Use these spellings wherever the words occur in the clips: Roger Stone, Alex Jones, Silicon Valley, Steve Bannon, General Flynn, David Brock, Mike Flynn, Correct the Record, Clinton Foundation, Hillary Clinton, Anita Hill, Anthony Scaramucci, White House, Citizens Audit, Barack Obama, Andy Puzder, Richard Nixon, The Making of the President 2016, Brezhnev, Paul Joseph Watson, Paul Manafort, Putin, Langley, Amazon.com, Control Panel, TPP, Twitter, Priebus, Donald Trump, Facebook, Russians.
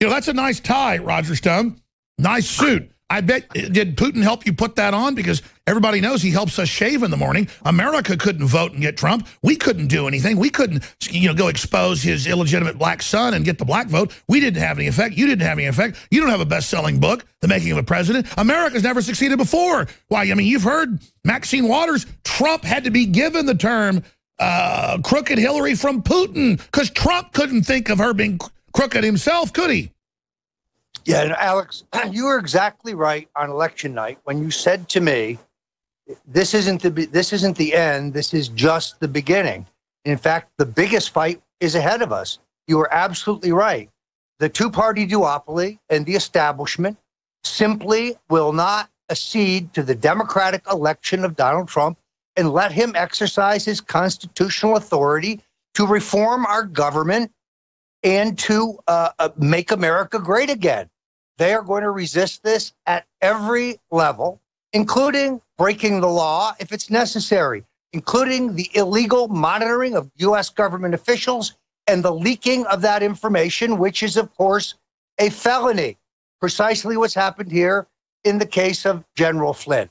You know, that's a nice tie, Roger Stone. Nice suit. I bet, did Putin help you put that on? Because everybody knows he helps us shave in the morning. America couldn't vote and get Trump. We couldn't do anything. We couldn't, you know, go expose his illegitimate black son and get the black vote. We didn't have any effect. You didn't have any effect. You don't have a best-selling book, The Making of a President. America's never succeeded before. Why, I mean, you've heard Maxine Waters. Trump had to be given the term crooked Hillary from Putin because Trump couldn't think of her being crooked himself, could he? Yeah, and Alex, you were exactly right on election night when you said to me, this isn't the end, this is just the beginning. In fact, the biggest fight is ahead of us. You were absolutely right. The two-party duopoly and the establishment simply will not accede to the democratic election of Donald Trump and let him exercise his constitutional authority to reform our government and to make America great again. They are going to resist this at every level, including breaking the law if it's necessary, including the illegal monitoring of U.S. government officials and the leaking of that information, which is, of course, a felony. Precisely what's happened here in the case of General Flynn.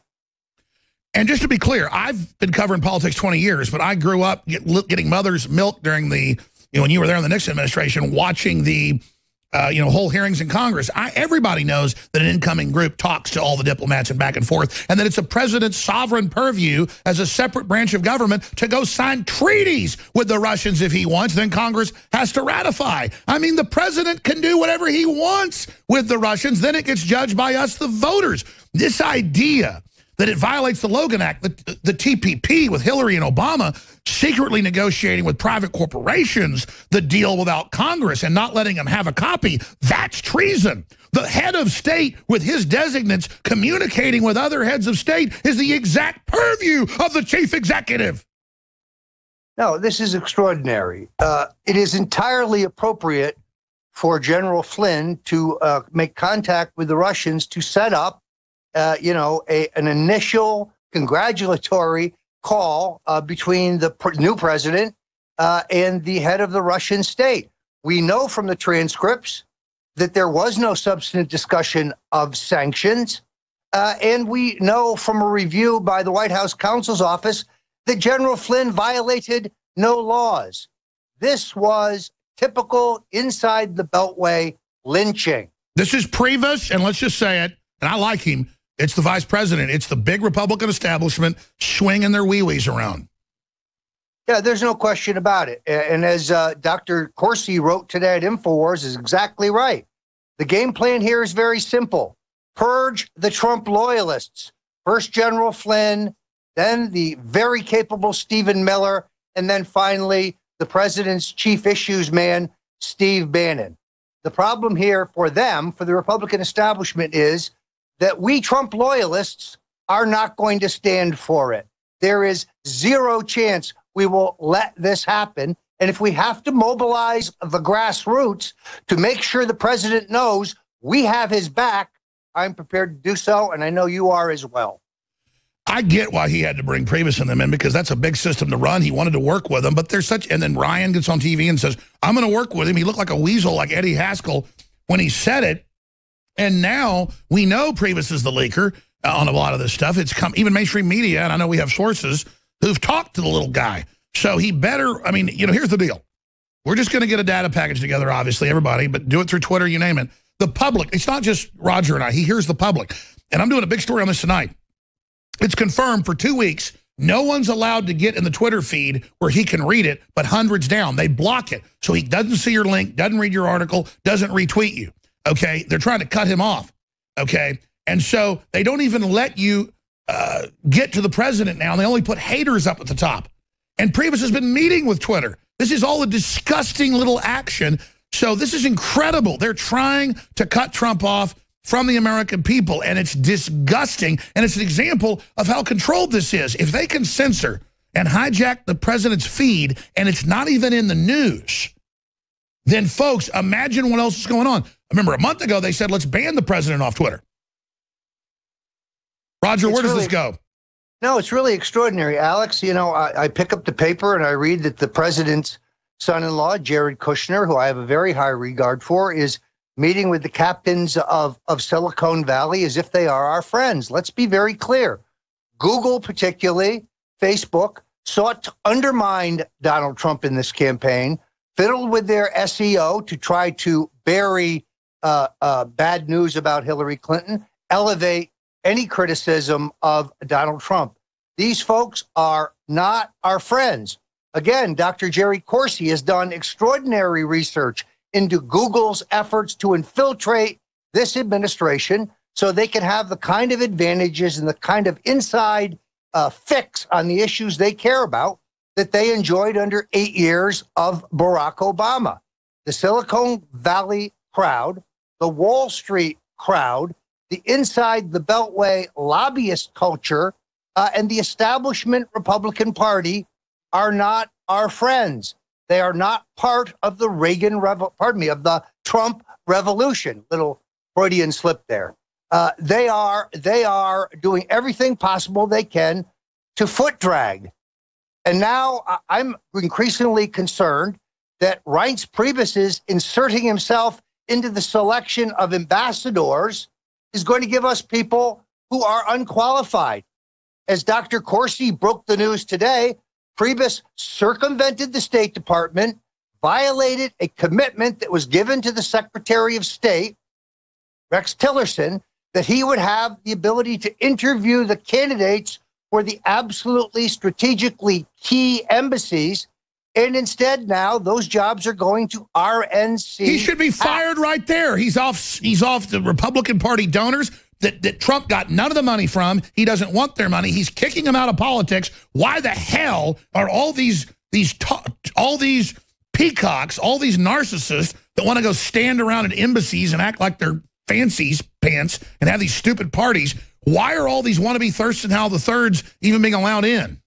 And just to be clear, I've been covering politics 20 years, but I grew up getting mother's milk during the when you were there in the Nixon administration, watching the whole hearings in Congress. Everybody knows that an incoming group talks to all the diplomats and back and forth, and that it's a president's sovereign purview as a separate branch of government to go sign treaties with the Russians if he wants, then Congress has to ratify. I mean, the president can do whatever he wants with the Russians, then it gets judged by us, the voters. This idea that it violates the Logan Act, the TPP with Hillary and Obama secretly negotiating with private corporations the deal without Congress and not letting them have a copy, that's treason. The head of state with his designates communicating with other heads of state is the exact purview of the chief executive. No, this is extraordinary. It is entirely appropriate for General Flynn to make contact with the Russians to set up an initial congratulatory call between the new president and the head of the Russian state. We know from the transcripts that there was no substantive discussion of sanctions. And we know from a review by the White House counsel's office that General Flynn violated no laws. This was typical inside the Beltway lynching. This is Priebus, and let's just say it, and I like him. It's the vice president. It's the big Republican establishment swinging their wee-wees around. Yeah, there's no question about it. And as Dr. Corsi wrote today at InfoWars, is exactly right. The game plan here is very simple. Purge the Trump loyalists. First General Flynn, then the very capable Stephen Miller, and then finally the president's chief issues man, Steve Bannon. The problem here for them, for the Republican establishment, is that we Trump loyalists are not going to stand for it. There is zero chance we will let this happen. And if we have to mobilize the grassroots to make sure the president knows we have his back, I'm prepared to do so, and I know you are as well. I get why he had to bring Priebus and them in, because that's a big system to run. He wanted to work with them, but there's such, and then Ryan gets on TV and says, I'm going to work with him. He looked like a weasel, like Eddie Haskell, when he said it. And now we know Priebus is the leaker on a lot of this stuff. It's come, even mainstream media, and I know we have sources who've talked to the little guy. So he better, I mean, you know, here's the deal. We're just going to get a data package together, obviously, everybody, but do it through Twitter, you name it. The public, it's not just Roger and I, he hears the public. And I'm doing a big story on this tonight. It's confirmed for 2 weeks. No one's allowed to get in the Twitter feed where he can read it, but hundreds down. They block it. So he doesn't see your link, doesn't read your article, doesn't retweet you. Okay, they're trying to cut him off, okay? And so they don't even let you get to the president now, and they only put haters up at the top. And Priebus has been meeting with Twitter. This is all a disgusting little action. So this is incredible. They're trying to cut Trump off from the American people, and it's disgusting, and it's an example of how controlled this is. If they can censor and hijack the president's feed, and it's not even in the news, then, folks, imagine what else is going on. I remember a month ago, they said, let's ban the president off Twitter. Roger, where does this go? No, it's really extraordinary, Alex. You know, I pick up the paper and I read that the president's son-in-law, Jared Kushner, who I have a very high regard for, is meeting with the captains of Silicon Valley as if they are our friends. Let's be very clear. Google, particularly Facebook, sought to undermine Donald Trump in this campaign, fiddled with their SEO to try to bury bad news about Hillary Clinton, elevate any criticism of Donald Trump. These folks are not our friends. Again, Dr. Jerry Corsi has done extraordinary research into Google's efforts to infiltrate this administration so they can have the kind of advantages and the kind of inside fix on the issues they care about that they enjoyed under 8 years of Barack Obama. The Silicon Valley crowd, the Wall Street crowd, the inside the Beltway lobbyist culture, and the establishment Republican Party are not our friends. They are not part of the Trump revolution. Little Freudian slip there. They are doing everything possible they can to foot drag. And now I'm increasingly concerned that Reince Priebus is inserting himself into the selection of ambassadors is going to give us people who are unqualified. As Dr. Corsi broke the news today, Priebus circumvented the State Department, violated a commitment that was given to the Secretary of State, Rex Tillerson, that he would have the ability to interview the candidates for the absolutely strategically key embassies. And instead now, those jobs are going to RNC. He should be fired right there. He's off the Republican Party donors that Trump got none of the money from. He doesn't want their money. He's kicking them out of politics. Why the hell are all these peacocks, all these narcissists that want to go stand around at embassies and act like they're fancy pants and have these stupid parties? Why are all these wannabe Thurston Howell III even being allowed in?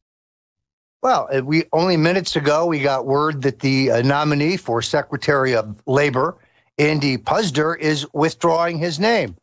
Well, we only minutes ago, we got word that the nominee for Secretary of Labor, Andy Puzder, is withdrawing his name.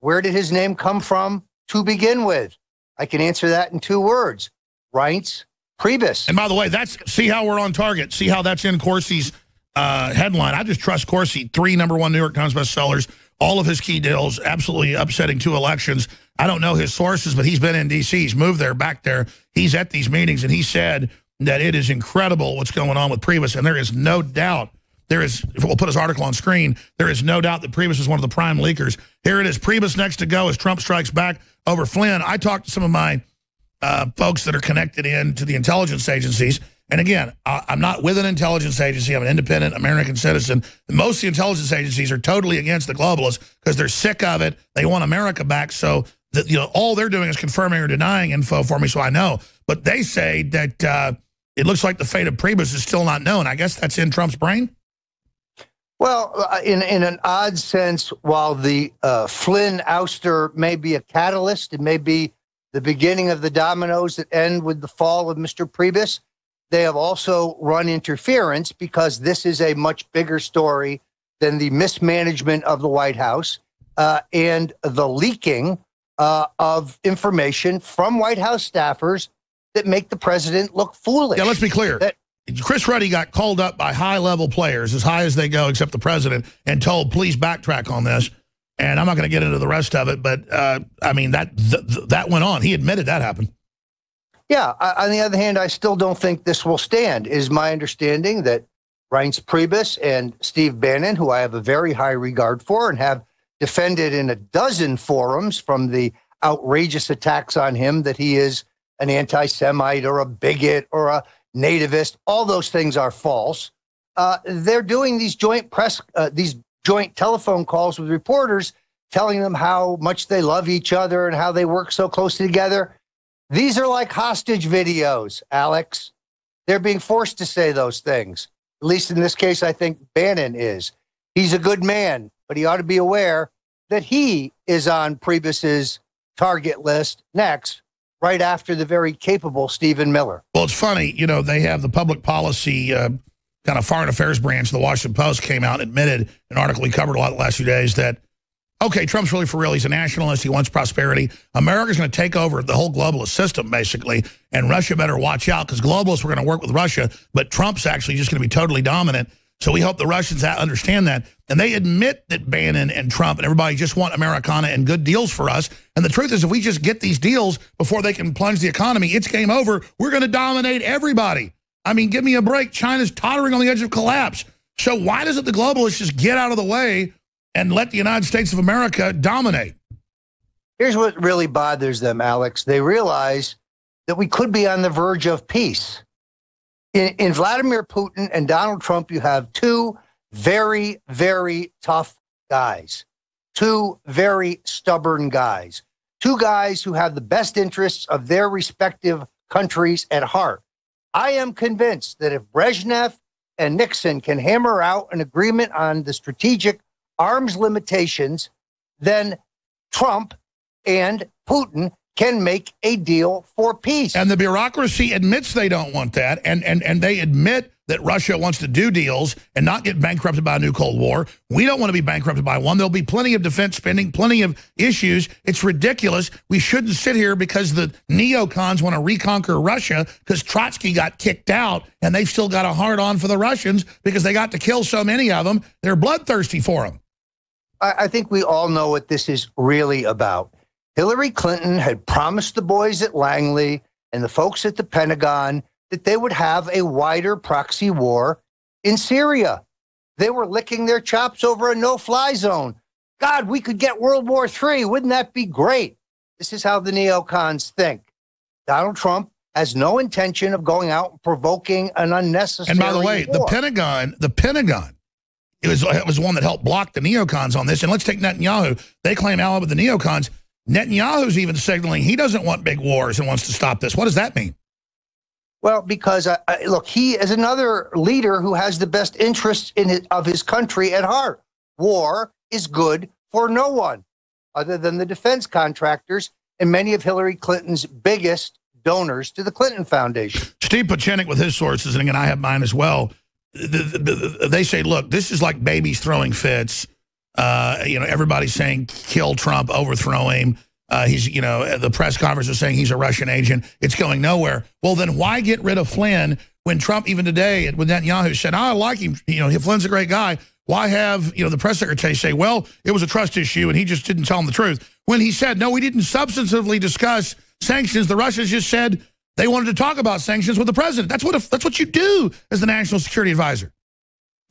Where did his name come from to begin with? I can answer that in two words: Reince Priebus. And by the way, see how we're on target. See how that's in Corsi's headline. I just trust Corsi. 3 #1 New York Times bestsellers, all of his key deals, absolutely upsetting 2 elections. I don't know his sources, but he's been in D.C. He's moved there, back there. He's at these meetings, and he said that it is incredible what's going on with Priebus, and there is no doubt. We'll put his article on screen. There is no doubt that Priebus is one of the prime leakers. Here it is. Priebus next to go as Trump strikes back over Flynn. I talked to some of my folks that are connected in to the intelligence agencies. And again, I'm not with an intelligence agency. I'm an independent American citizen. Most of the intelligence agencies are totally against the globalists because they're sick of it. They want America back. So that, you know, all they're doing is confirming or denying info for me, so I know. But they say that it looks like the fate of Priebus is still not known. I guess that's in Trump's brain. Well, in an odd sense, while the Flynn ouster may be a catalyst, it may be the beginning of the dominoes that end with the fall of Mr. Priebus, they have also run interference because this is a much bigger story than the mismanagement of the White House and the leaking of information from White House staffers that make the president look foolish. Yeah, let's be clear. Chris Ruddy got called up by high-level players, as high as they go except the president, and told, please backtrack on this. And I'm not going to get into the rest of it, but, I mean, that went on. He admitted that happened. Yeah. On the other hand, I still don't think this will stand. It is my understanding that Reince Priebus and Steve Bannon, who I have a very high regard for and have defended in a dozen forums from the outrageous attacks on him that he is an anti-Semite or a bigot or a nativist, all those things are false. They're doing these joint telephone calls with reporters, telling them how much they love each other and how they work so closely together. These are like hostage videos, Alex. They're being forced to say those things. At least in this case, I think Bannon is. He's a good man, but he ought to be aware that he is on Priebus's target list next, right after the very capable Stephen Miller. Well, it's funny, you know, they have the public policy kind of foreign affairs branch. The Washington Post came out and admitted, an article we covered a lot the last few days, that, okay, Trump's really for real. He's a nationalist. He wants prosperity. America's going to take over the whole globalist system, basically, and Russia better watch out because globalists were going to work with Russia, but Trump's actually just going to be totally dominant. So we hope the Russians understand that. And they admit that Bannon and Trump and everybody just want Americana and good deals for us. And the truth is, if we just get these deals before they can plunge the economy, it's game over. We're going to dominate everybody. I mean, give me a break. China's tottering on the edge of collapse. So why doesn't the globalists just get out of the way and let the United States of America dominate? Here's what really bothers them, Alex. They realize that we could be on the verge of peace. In Vladimir Putin and Donald Trump, you have two very, very tough guys, two very stubborn guys, two guys who have the best interests of their respective countries at heart. I am convinced that if Brezhnev and Nixon can hammer out an agreement on the strategic arms limitations, then Trump and Putin can make a deal for peace. And the bureaucracy admits they don't want that, and they admit that Russia wants to do deals and not get bankrupted by a new Cold War. We don't want to be bankrupted by one. There'll be plenty of defense spending, plenty of issues. It's ridiculous. We shouldn't sit here because the neocons want to reconquer Russia because Trotsky got kicked out, and they've still got a hard-on for the Russians because they got to kill so many of them. They're bloodthirsty for them. I think we all know what this is really about. Hillary Clinton had promised the boys at Langley and the folks at the Pentagon that they would have a wider proxy war in Syria. They were licking their chops over a no-fly zone. God, we could get World War III. Wouldn't that be great? This is how the neocons think. Donald Trump has no intention of going out and provoking an unnecessary war. And by the way, the Pentagon. It was one that helped block the neocons on this. And let's take Netanyahu. They claim ally with the neocons. Netanyahu's even signaling he doesn't want big wars and wants to stop this. What does that mean? Well, because, look, he is another leader who has the best interests of his country at heart. War is good for no one other than the defense contractors and many of Hillary Clinton's biggest donors to the Clinton Foundation. Steve Pachinik with his sources, and I have mine as well. They say, look, this is like babies throwing fits. You know, everybody's saying kill Trump, overthrow him. He's, you know, the press conference is saying he's a Russian agent. It's going nowhere. Well, then why get rid of Flynn when Trump, even today, with Netanyahu, said, I like him. You know, Flynn's a great guy. Why have, you know, the press secretary say, well, it was a trust issue and he just didn't tell him the truth? When he said, no, we didn't substantively discuss sanctions, the Russians just said they wanted to talk about sanctions with the president. That's what you do as the national security advisor.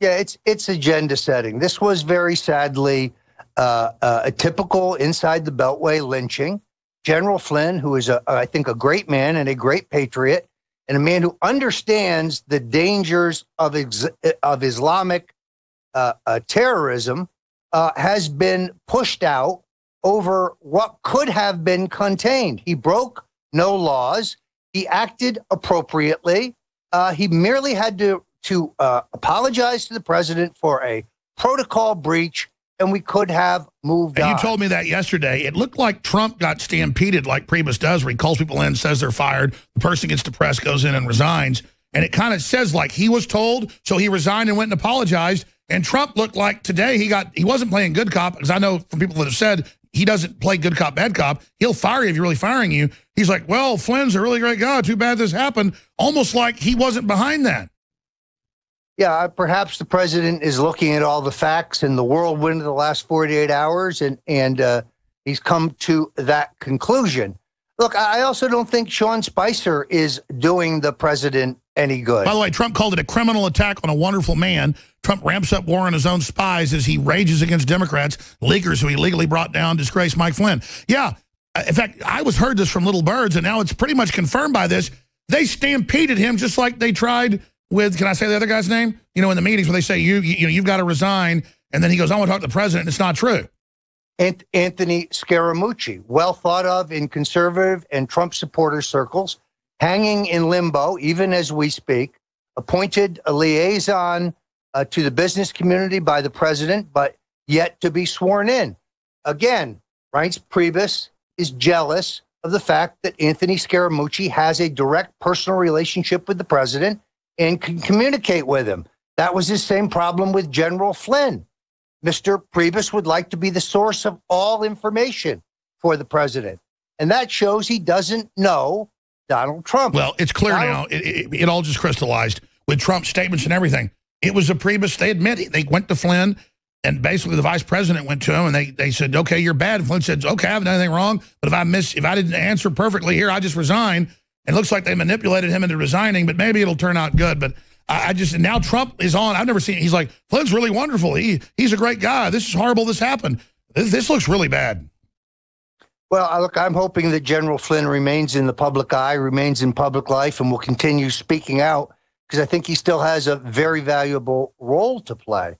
Yeah, it's agenda setting. This was very sadly a typical inside the Beltway lynching. General Flynn, who is, I think, a great man and a great patriot, and a man who understands the dangers of Islamic terrorism, has been pushed out over what could have been contained. He broke no laws. He acted appropriately. He merely had to apologize to the president for a protocol breach, and we could have moved on. You told me that yesterday. It looked like Trump got stampeded like Priebus does, where he calls people in, says they're fired, the person gets depressed, goes in and resigns, and it kind of says like he was told, so he resigned and went and apologized, and Trump looked like today he wasn't playing good cop, because I know from people that have said he doesn't play good cop, bad cop. He'll fire you if you're really firing you. He's like, well, Flynn's a really great guy. Too bad this happened. Almost like he wasn't behind that. Yeah, perhaps the president is looking at all the facts and the whirlwind of the last 48 hours, and he's come to that conclusion. Look, I also don't think Sean Spicer is doing the president any good. By the way, Trump called it a criminal attack on a wonderful man. Trump ramps up war on his own spies as he rages against Democrats, leakers who he legally brought down, disgraced Mike Flynn. Yeah, in fact, I was heard this from Little Birds, and now it's pretty much confirmed by this. They stampeded him just like they tried with, can I say the other guy's name? You know, in the meetings where they say, you've got to resign. And then he goes, I want to talk to the president. And it's not true. Anthony Scaramucci, well thought of in conservative and Trump supporter circles, hanging in limbo, even as we speak, appointed a liaison to the business community by the president, but yet to be sworn in. Again, Reince Priebus is jealous of the fact that Anthony Scaramucci has a direct personal relationship with the president and can communicate with him. That was his same problem with General Flynn. Mr. Priebus would like to be the source of all information for the president. And that shows he doesn't know Donald Trump. Well, it's clear now. It all just crystallized with Trump's statements and everything. It was a Priebus. They admit it. They went to Flynn, and basically the vice president went to him, and they said, "Okay, you're bad." And Flynn said, "Okay, I haven't done anything wrong, but if I didn't answer perfectly here, I just resign." And it looks like they manipulated him into resigning, but maybe it'll turn out good. But I just, now Trump is on. I've never seen, he's like, Flynn's really wonderful. He's a great guy. This is horrible. This happened. This looks really bad. Well, look, I'm hoping that General Flynn remains in the public eye, remains in public life, and will continue speaking out, because I think he still has a very valuable role to play.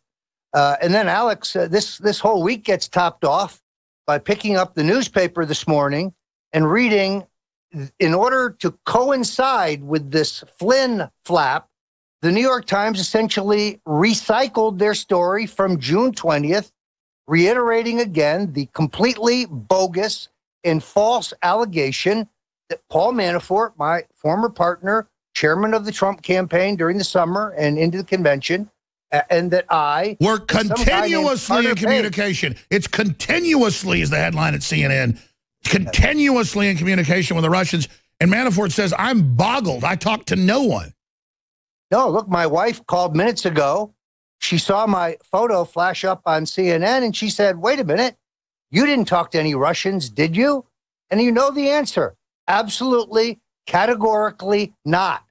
And then, Alex, this whole week gets topped off by picking up the newspaper this morning and reading, in order to coincide with this Flynn flap, the New York Times essentially recycled their story from June 20th, reiterating again the completely bogus and false allegation that Paul Manafort, my former partner, chairman of the Trump campaign during the summer and into the convention, and that I were continuously in communication. It's continuously is the headline at CNN. Continuously in communication with the Russians. And Manafort says, I'm boggled. I talked to no one. No, look, my wife called minutes ago. She saw my photo flash up on CNN, and she said, wait a minute, you didn't talk to any Russians, did you? And you know the answer. Absolutely, categorically not.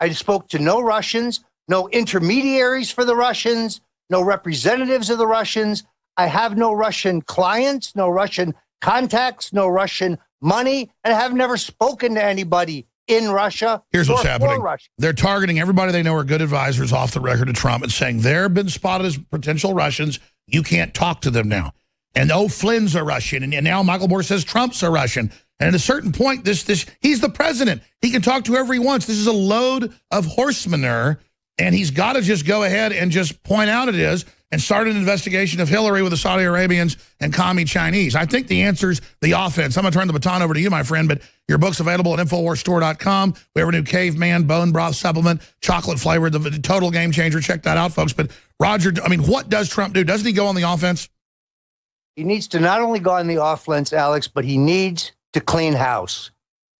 I spoke to no Russians, no intermediaries for the Russians, no representatives of the Russians. I have no Russian clients, no Russian contacts, no Russian money, and I have never spoken to anybody in Russia. Here's what's happening. They're targeting everybody they know are good advisors off the record to Trump and saying they've been spotted as potential Russians. You can't talk to them now. And oh, Flynn's a Russian. And now Michael Moore says Trump's a Russian. And at a certain point, he's the president. He can talk to whoever he wants. This is a load of horse manure. And he's got to just go ahead and just point out it is and start an investigation of Hillary with the Saudi Arabians and commie Chinese. I think the answer's the offense. I'm going to turn the baton over to you, my friend, but your book's available at InfoWarsStore.com. We have a new Caveman Bone Broth Supplement, chocolate flavored, the total game changer. Check that out, folks. But Roger, I mean, what does Trump do? Doesn't he go on the offense? He needs to not only go on the offense, Alex, but he needs to clean house.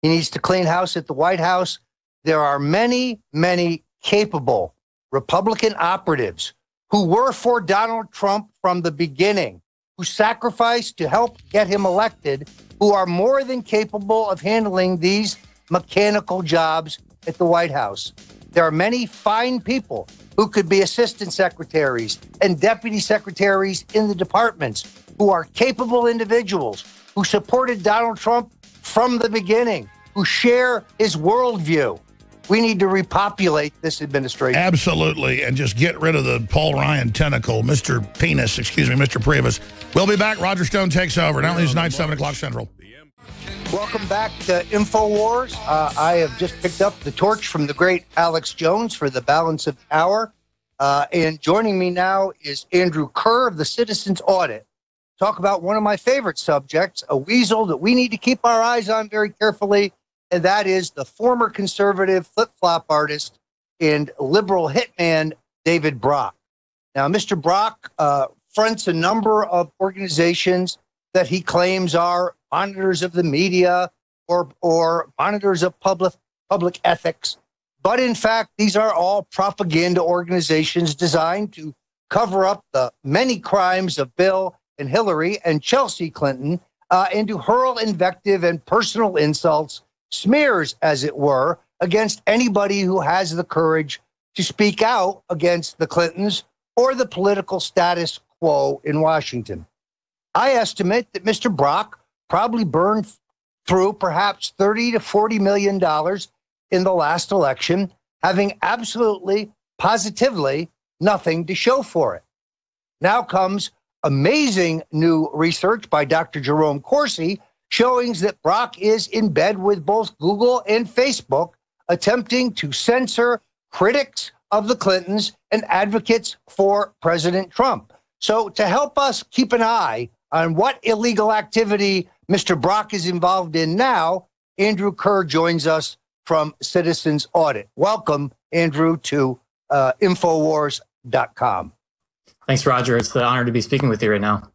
He needs to clean house at the White House. There are many, many capable Republican operatives who were for Donald Trump from the beginning, who sacrificed to help get him elected, who are more than capable of handling these mechanical jobs at the White House. There are many fine people who could be assistant secretaries and deputy secretaries in the departments, who are capable individuals, who supported Donald Trump from the beginning, who share his worldview. We need to repopulate this administration. Absolutely, and just get rid of the Paul Ryan tentacle, Mr. Penis, excuse me, Mr. Priebus. We'll be back. Roger Stone takes over. Now it's tonight, 7 o'clock Central. Welcome back to InfoWars. I have just picked up the torch from the great Alex Jones for the balance of the hour. And joining me now is Andrew Kerr of the Citizens Audit. Talk about one of my favorite subjects, a weasel that we need to keep our eyes on very carefully, and that is the former conservative flip-flop artist and liberal hitman, David Brock. Now, Mr. Brock fronts a number of organizations that he claims are monitors of the media or monitors of public ethics. But in fact, these are all propaganda organizations designed to cover up the many crimes of Bill and Hillary and Chelsea Clinton and to hurl invective and personal insults, smears, as it were, against anybody who has the courage to speak out against the Clintons or the political status quo in Washington. I estimate that Mr. Brock probably burned through perhaps $30 to $40 million in the last election, having absolutely, positively nothing to show for it. Now comes amazing new research by Dr. Jerome Corsi, showing that Brock is in bed with both Google and Facebook, attempting to censor critics of the Clintons and advocates for President Trump. So to help us keep an eye on what illegal activity Mr. Brock is involved in now, Andrew Kerr joins us from Citizens Audit. Welcome, Andrew, to InfoWars.com. Thanks, Roger. It's an honor to be speaking with you right now.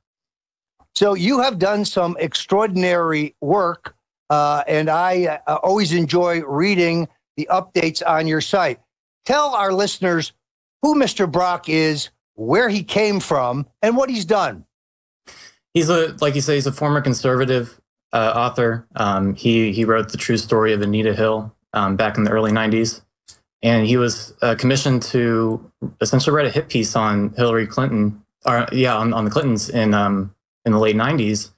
So you have done some extraordinary work, and I always enjoy reading the updates on your site. Tell our listeners who Mr. Brock is, where he came from, and what he's done. He's a, like you say, he's a former conservative author. He wrote The True Story of Anita Hill back in the early 90s. And he was commissioned to essentially write a hit piece on Hillary Clinton, or yeah, on the Clintons in the late 90s.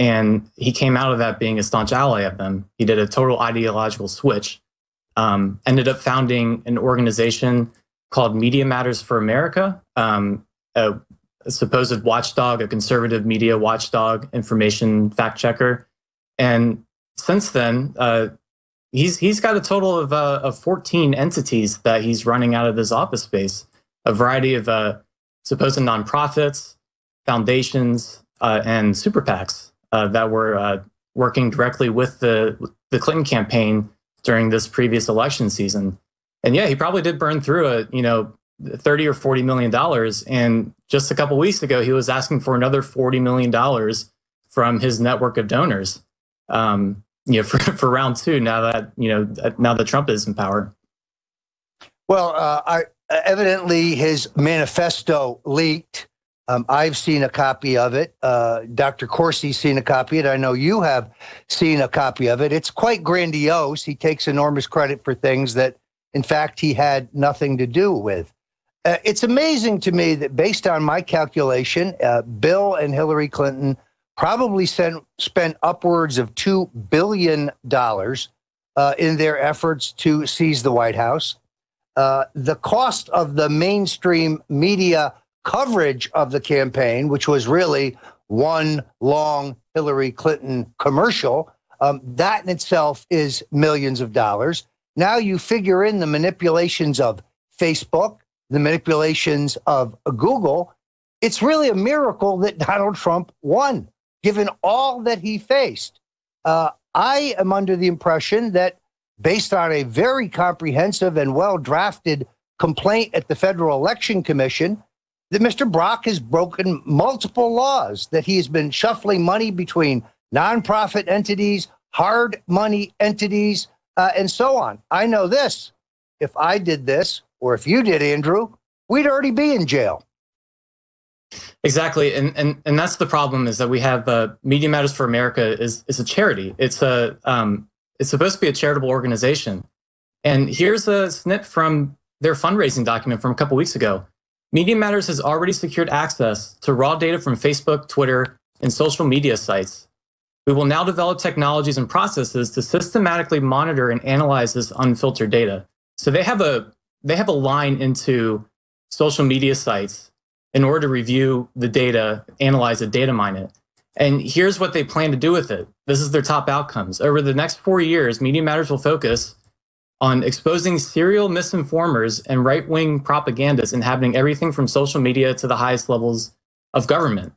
And he came out of that being a staunch ally of them. He did a total ideological switch, ended up founding an organization called Media Matters for America, a supposed watchdog, a conservative media watchdog, information fact checker. And since then, he's got a total of 14 entities that he's running out of his office space, a variety of supposed nonprofits, foundations, and super PACs that were working directly with the Clinton campaign during this previous election season. And yeah, he probably did burn through a, you know, $30 or $40 million. And just a couple of weeks ago, he was asking for another $40 million from his network of donors. You know, for round two, now that, you know, now that Trump is in power. Well, evidently his manifesto leaked. I've seen a copy of it. Dr. Corsi's seen a copy of it. I know you have seen a copy of it. It's quite grandiose. He takes enormous credit for things that, in fact, he had nothing to do with. It's amazing to me that, based on my calculation, Bill and Hillary Clinton probably spent upwards of $2 billion in their efforts to seize the White House. The cost of the mainstream media coverage of the campaign, which was really one long Hillary Clinton commercial, that in itself is millions of dollars. Now you figure in the manipulations of Facebook, the manipulations of Google. It's really a miracle that Donald Trump won, given all that he faced. I am under the impression that, based on a very comprehensive and well-drafted complaint at the Federal Election Commission, that Mr. Brock has broken multiple laws, that he has been shuffling money between nonprofit entities, hard money entities, and so on. I know this. If I did this, or if you did, Andrew, we'd already be in jail. Exactly, and that's the problem, is that we have Media Matters for America is a charity. It's a it's supposed to be a charitable organization. And here's a snip from their fundraising document from a couple weeks ago. Media Matters has already secured access to raw data from Facebook, Twitter, and social media sites. We will now develop technologies and processes to systematically monitor and analyze this unfiltered data. So they have a line into social media sites in order to review the data, analyze it, data mine it. And here's what they plan to do with it. This is their top outcomes. Over the next 4 years, Media Matters will focus on exposing serial misinformers and right-wing propagandists inhabiting everything from social media to the highest levels of government.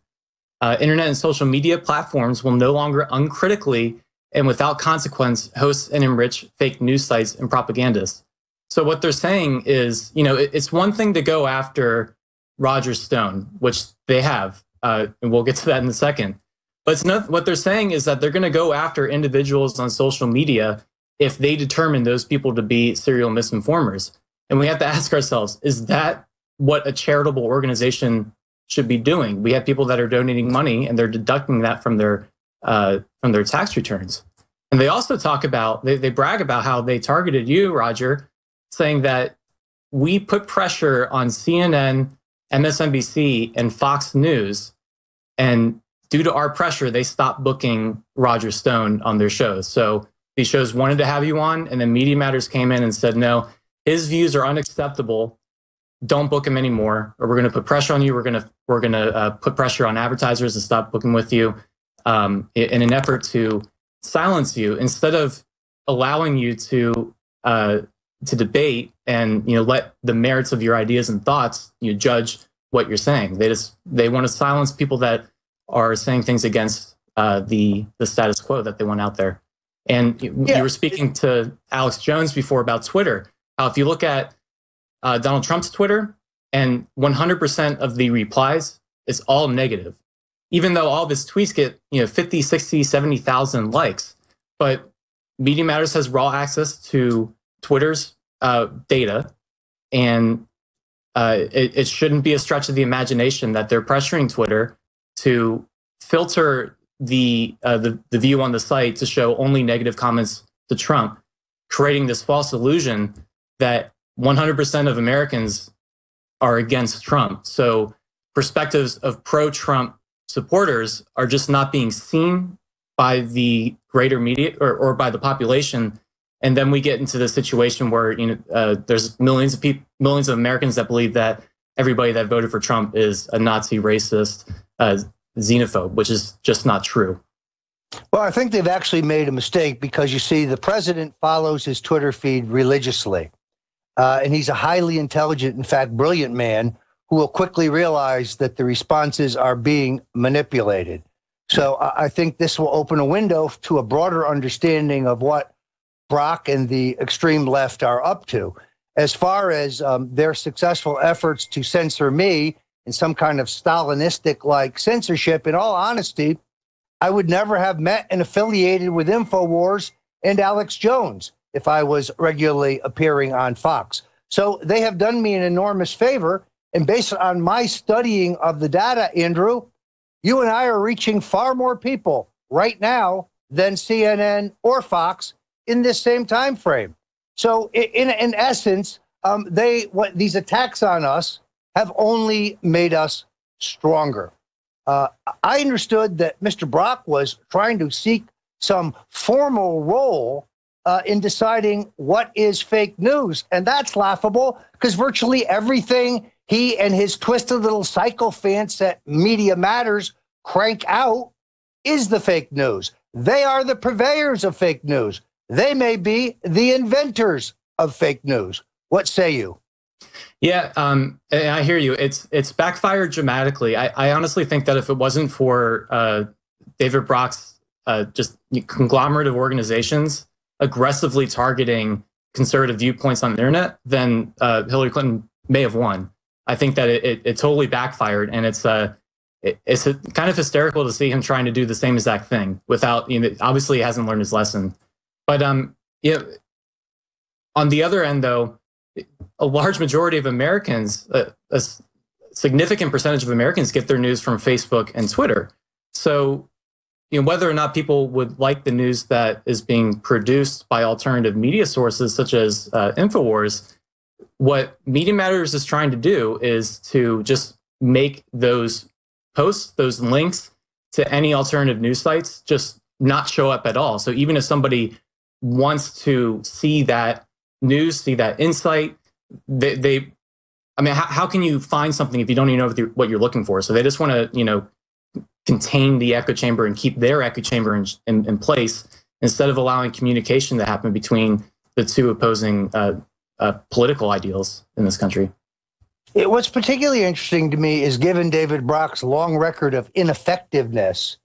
Internet and social media platforms will no longer uncritically and without consequence host and enrich fake news sites and propagandists. So what they're saying is, you know, it's one thing to go after Roger Stone, which they have, and we'll get to that in a second. But it's not, what they're saying is that they're going to go after individuals on social media if they determine those people to be serial misinformers. And we have to ask ourselves, is that what a charitable organization should be doing? We have people that are donating money and they're deducting that from their tax returns. And they also talk about, they brag about how they targeted you, Roger, saying that we put pressure on CNN, MSNBC, and Fox News, and due to our pressure, they stopped booking Roger Stone on their shows. So these shows wanted to have you on, and then Media Matters came in and said, no, his views are unacceptable. Don't book him anymore, or we're going to put pressure on you. We're going to put pressure on advertisers to stop booking with you, in an effort to silence you instead of allowing you to debate and, you know, let the merits of your ideas and thoughts, you know, judge what you're saying. They want to silence people that are saying things against the status quo that they want out there. And yeah, you were speaking to Alex Jones before about Twitter. How if you look at Donald Trump's Twitter, and 100% of the replies is all negative, even though all of his tweets get, you know, 50, 60, 70,000 likes. But Media Matters has raw access to Twitter's data, and It shouldn't be a stretch of the imagination that they're pressuring Twitter to filter the view on the site to show only negative comments to Trump, creating this false illusion that 100% of Americans are against Trump. So perspectives of pro-Trump supporters are just not being seen by the greater media or by the population. And then we get into the situation where there's millions of people, millions of Americans that believe that everybody that voted for Trump is a Nazi, racist, xenophobe, which is just not true. Well, I think they've actually made a mistake, because you see, the president follows his Twitter feed religiously. And he's a highly intelligent, in fact, brilliant man who will quickly realize that the responses are being manipulated. So I think this will open a window to a broader understanding of what Brock and the extreme left are up to. As far as their successful efforts to censor me in some kind of Stalinistic-like censorship, in all honesty, I would never have met and affiliated with InfoWars and Alex Jones if I was regularly appearing on Fox. So they have done me an enormous favor. And based on my studying of the data, Andrew, you and I are reaching far more people right now than CNN or Fox in this same time frame. So in essence, these attacks on us have only made us stronger. I understood that Mr. Brock was trying to seek some formal role in deciding what is fake news. And that's laughable, because virtually everything he and his twisted little sycophants that Media Matters crank out is the fake news. They are the purveyors of fake news. They may be the inventors of fake news. What say you? Yeah, I hear you. It's backfired dramatically. I honestly think that if it wasn't for David Brock's just conglomerate of organizations aggressively targeting conservative viewpoints on the internet, then Hillary Clinton may have won. I think that it totally backfired, and it's kind of hysterical to see him trying to do the same exact thing without, obviously he hasn't learned his lesson. But on the other end, though, a large majority of Americans, a significant percentage of Americans, get their news from Facebook and Twitter. So whether or not people would like the news that is being produced by alternative media sources such as InfoWars, what Media Matters is trying to do is to just make those posts, those links to any alternative news sites, just not show up at all. So even if somebody wants to see that news, see that insight, how can you find something if you don't even know what you're looking for? So they just want to, contain the echo chamber and keep their echo chamber in place, instead of allowing communication to happen between the two opposing political ideals in this country. What's particularly interesting to me is, given David Brock's long record of ineffectiveness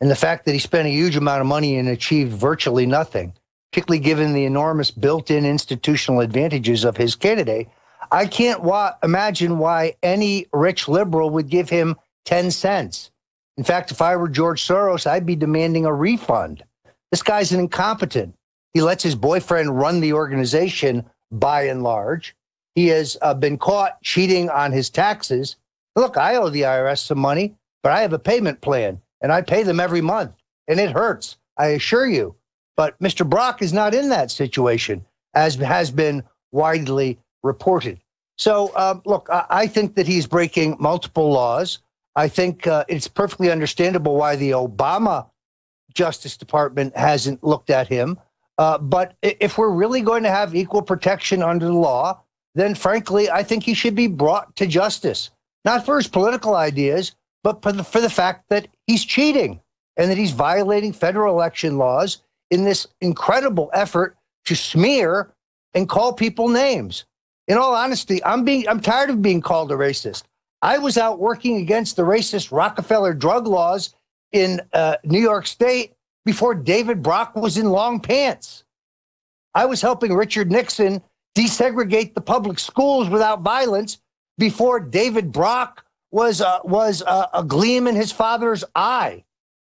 and the fact that he spent a huge amount of money and achieved virtually nothing, particularly given the enormous built-in institutional advantages of his candidate, I can't imagine why any rich liberal would give him 10 cents. In fact, if I were George Soros, I'd be demanding a refund. This guy's an incompetent. He lets his boyfriend run the organization by and large. He has been caught cheating on his taxes. Look, I owe the IRS some money, but I have a payment plan, and I pay them every month, and it hurts, I assure you. But Mr. Brock is not in that situation, as has been widely reported. So look, I think that he's breaking multiple laws. I think it's perfectly understandable why the Obama Justice Department hasn't looked at him. But if we're really going to have equal protection under the law, then frankly, I think he should be brought to justice, not for his political ideas, but for the fact that he's cheating and that he's violating federal election laws in this incredible effort to smear and call people names. In all honesty, I'm tired of being called a racist. I was out working against the racist Rockefeller drug laws in New York State before David Brock was in long pants. I was helping Richard Nixon desegregate the public schools without violence before David Brock was a gleam in his father's eye.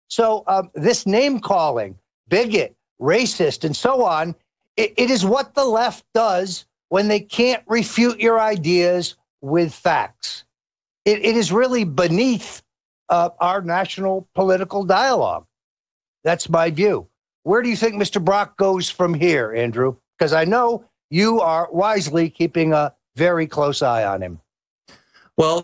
So this name calling, bigot, racist, and so on, it is what the left does when they can't refute your ideas with facts. It is really beneath our national political dialogue. That's my view. Where do you think Mr. Brock goes from here, Andrew? Because I know you are wisely keeping a very close eye on him. Well,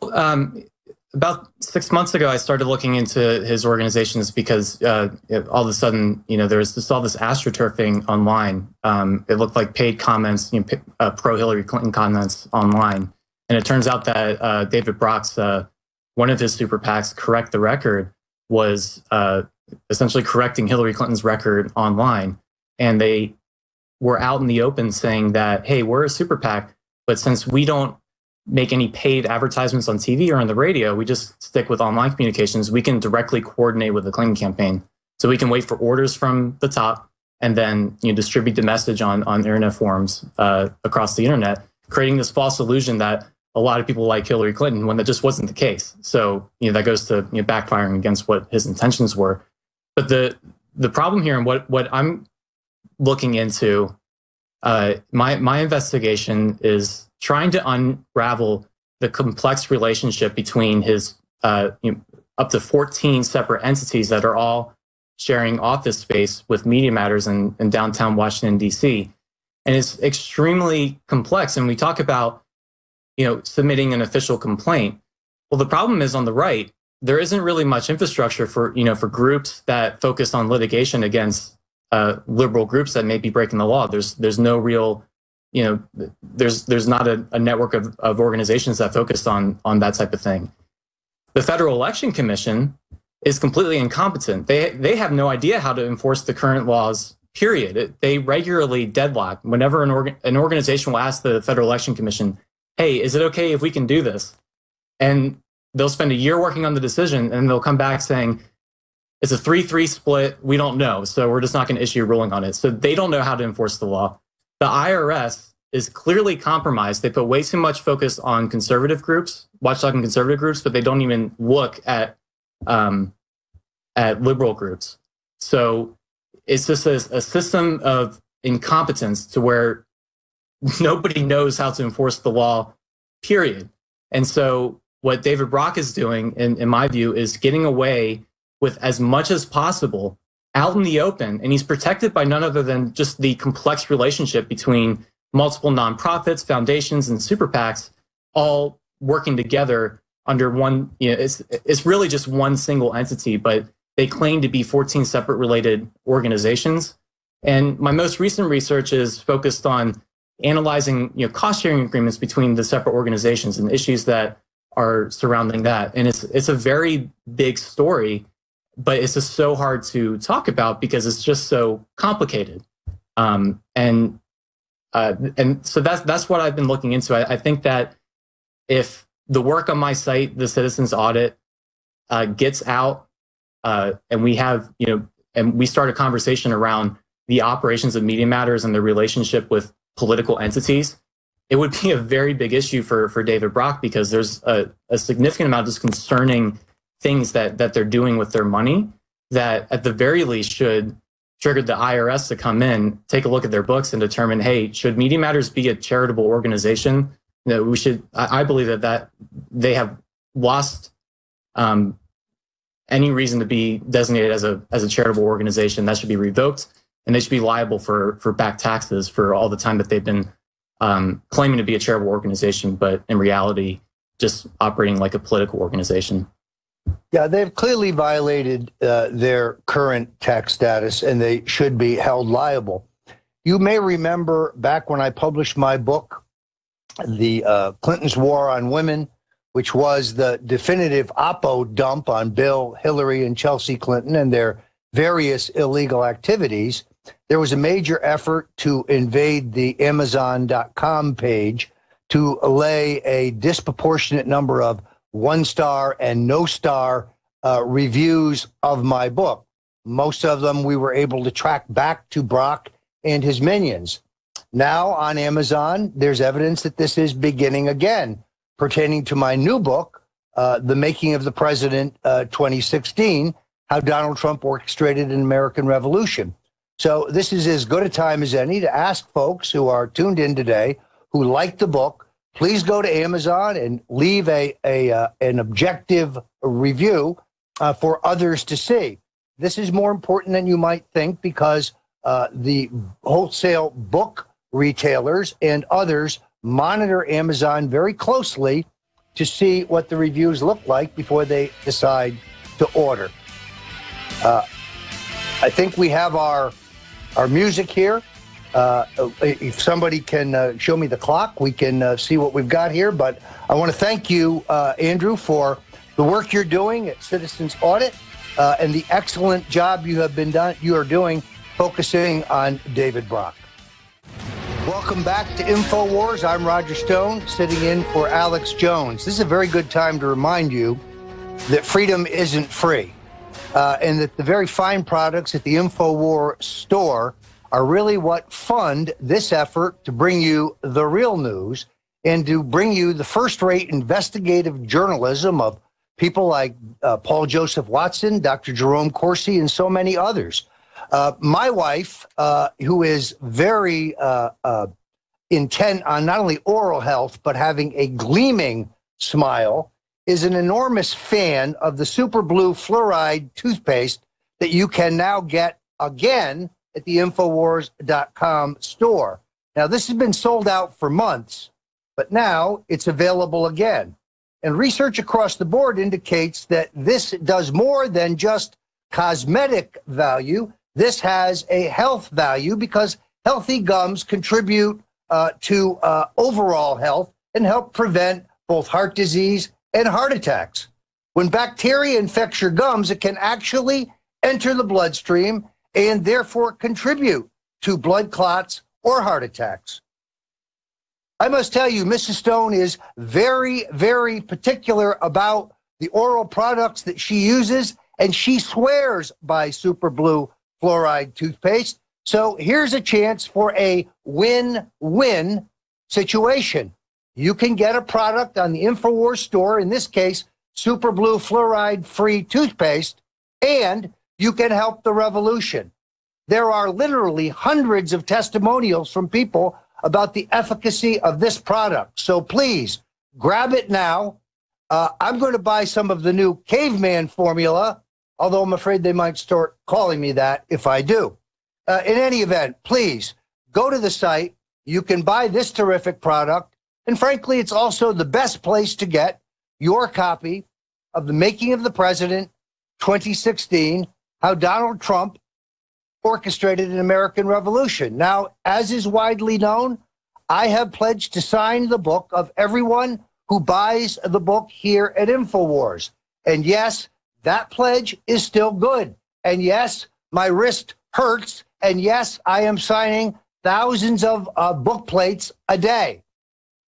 about 6 months ago, I started looking into his organizations because all of a sudden, there was just all this astroturfing online. It looked like paid comments, pro-Hillary Clinton comments online. And it turns out that David Brock's, one of his super PACs, Correct the Record, was essentially correcting Hillary Clinton's record online. And they were out in the open saying that, hey, we're a super PAC, but since we don't make any paid advertisements on TV or on the radio, we just stick with online communications. We can directly coordinate with the Clinton campaign. So we can wait for orders from the top and then distribute the message on internet forums across the internet, creating this false illusion that a lot of people like Hillary Clinton when that just wasn't the case. So that goes to backfiring against what his intentions were. But the problem here, and what I'm looking into, my investigation is trying to unravel the complex relationship between his up to 14 separate entities that are all sharing office space with Media Matters in downtown Washington, D.C. And it's extremely complex. And we talk about submitting an official complaint. Well, the problem is on the right, there isn't really much infrastructure for for groups that focus on litigation against liberal groups that may be breaking the law. There's no real there's not a network of organizations that focus on that type of thing. The Federal Election Commission is completely incompetent. They have no idea how to enforce the current laws, period. They regularly deadlock. Whenever an organization will ask the Federal Election Commission, hey, is it okay if we can do this? And they'll spend a year working on the decision and they'll come back saying, it's a 3-3 split, we don't know, so we're just not gonna issue a ruling on it. So they don't know how to enforce the law. The IRS is clearly compromised. They put way too much focus on conservative groups, watchdog and conservative groups, but they don't even look at liberal groups. So it's just a system of incompetence to where nobody knows how to enforce the law, period. And so what David Brock is doing, in my view, is getting away with as much as possible out in the open, and he's protected by none other than just the complex relationship between multiple nonprofits, foundations, and super PACs all working together under one, it's really just one single entity, but they claim to be 14 separate related organizations. And my most recent research is focused on analyzing cost sharing agreements between the separate organizations and issues that are surrounding that. And it's a very big story, but it's just so hard to talk about because it's just so complicated. And so that's what I've been looking into. I think that if the work on my site, the Citizens Audit, gets out and we have, and we start a conversation around the operations of Media Matters and the relationship with political entities, it would be a very big issue for David Brock because there's a significant amount of just concerning things that they're doing with their money that at the very least should trigger the IRS to come in, take a look at their books and determine, hey, should Media Matters be a charitable organization? No, we should. I believe that they have lost any reason to be designated as a charitable organization. That should be revoked and they should be liable for back taxes for all the time that they've been claiming to be a charitable organization, but in reality, just operating like a political organization. Yeah, they've clearly violated their current tax status, and they should be held liable. You may remember back when I published my book, The Clinton's War on Women, which was the definitive oppo dump on Bill, Hillary, and Chelsea Clinton and their various illegal activities. There was a major effort to invade the Amazon.com page to allay a disproportionate number of one-star and no-star reviews of my book. Most of them we were able to track back to Brock and his minions. Now on Amazon, there's evidence that this is beginning again, pertaining to my new book, The Making of the President 2016, How Donald Trump Orchestrated an American Revolution. So this is as good a time as any to ask folks who are tuned in today, who like the book, please go to Amazon and leave an objective review for others to see. This is more important than you might think, because the wholesale book retailers and others monitor Amazon very closely to see what the reviews look like before they decide to order. I think we have our music here. If somebody can show me the clock, we can see what we've got here. But I want to thank you, Andrew, for the work you're doing at Citizens Audit and the excellent job you are doing focusing on David Brock. Welcome back to InfoWars. I'm Roger Stone, sitting in for Alex Jones. This is a very good time to remind you that freedom isn't free, and that the very fine products at the InfoWars store are really what fund this effort to bring you the real news and to bring you the first-rate investigative journalism of people like Paul Joseph Watson, Dr. Jerome Corsi, and so many others. My wife, who is very intent on not only oral health, but having a gleaming smile, is an enormous fan of the Super Blue Fluoride Toothpaste that you can now get again at the InfoWars.com store. Now, this has been sold out for months, but now it's available again. And research across the board indicates that this does more than just cosmetic value. This has a health value, because healthy gums contribute to overall health and help prevent both heart disease and heart attacks. When bacteria infects your gums, it can actually enter the bloodstream and therefore contribute to blood clots or heart attacks. I must tell you, Mrs. Stone is very, very particular about the oral products that she uses, and she swears by Super Blue Fluoride Toothpaste. So here's a chance for a win-win situation. You can get a product on the InfoWars store, in this case, Super Blue Fluoride-Free Toothpaste, and you can help the revolution. There are literally hundreds of testimonials from people about the efficacy of this product. So please, grab it now. I'm going to buy some of the new caveman formula, although I'm afraid they might start calling me that if I do. In any event, please go to the site. You can buy this terrific product. And frankly, it's also the best place to get your copy of The Making of the President 2016, How Donald Trump Orchestrated an American Revolution. Now, as is widely known, I have pledged to sign the book of everyone who buys the book here at InfoWars. And yes, that pledge is still good. And yes, my wrist hurts. And yes, I am signing thousands of book plates a day.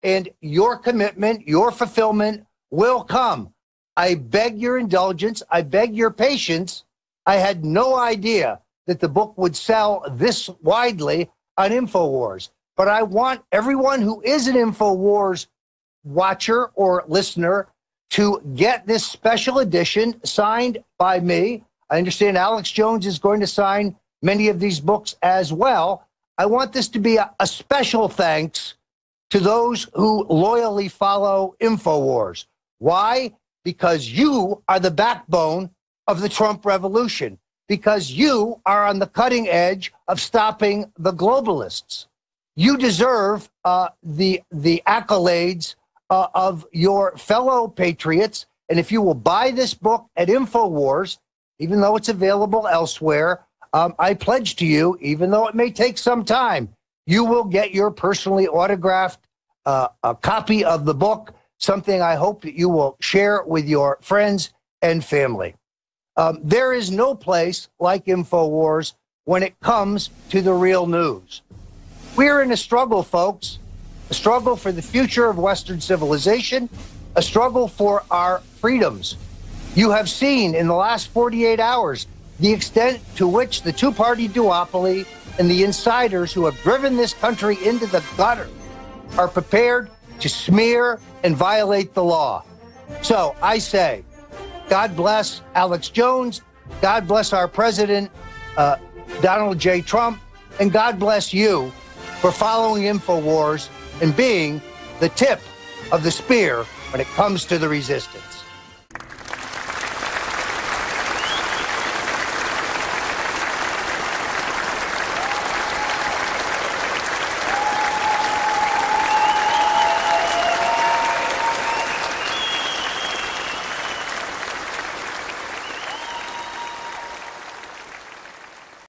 And your commitment, your fulfillment will come. I beg your indulgence. I beg your patience. I had no idea that the book would sell this widely on InfoWars. But I want everyone who is an InfoWars watcher or listener to get this special edition signed by me. I understand Alex Jones is going to sign many of these books as well. I want this to be a special thanks to those who loyally follow InfoWars. Why? Because you are the backbone of the Trump revolution. Because you are on the cutting edge of stopping the globalists. You deserve the accolades of your fellow patriots. And if you will buy this book at InfoWars, even though it's available elsewhere, I pledge to you, even though it may take some time, you will get your personally autographed a copy of the book, something I hope that you will share with your friends and family. There is no place like InfoWars when it comes to the real news. We're in a struggle, folks. A struggle for the future of Western civilization, a struggle for our freedoms. You have seen in the last 48 hours the extent to which the two-party duopoly and the insiders who have driven this country into the gutter are prepared to smear and violate the law. So I say, God bless Alex Jones, God bless our president, Donald J. Trump, and God bless you for following InfoWars and being the tip of the spear when it comes to the resistance.